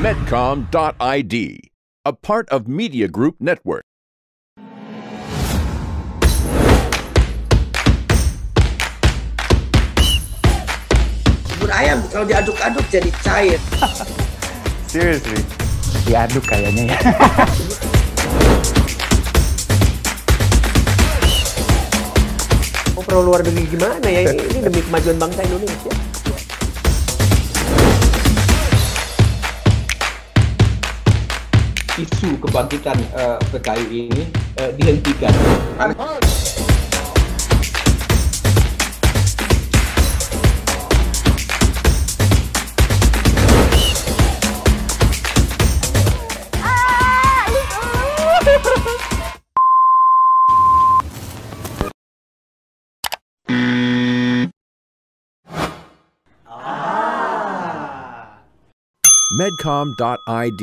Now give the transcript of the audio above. Medcom.id, a part of Media Group Network. Bubur ayam kalau diaduk-aduk jadi cair. Seriously, diaduk kayaknya ya. Oh, perlu luar negeri gimana ya? Ini demi kemajuan bangsa Indonesia. Isu kebangkitan PKI ini dihentikan. Medcom.id,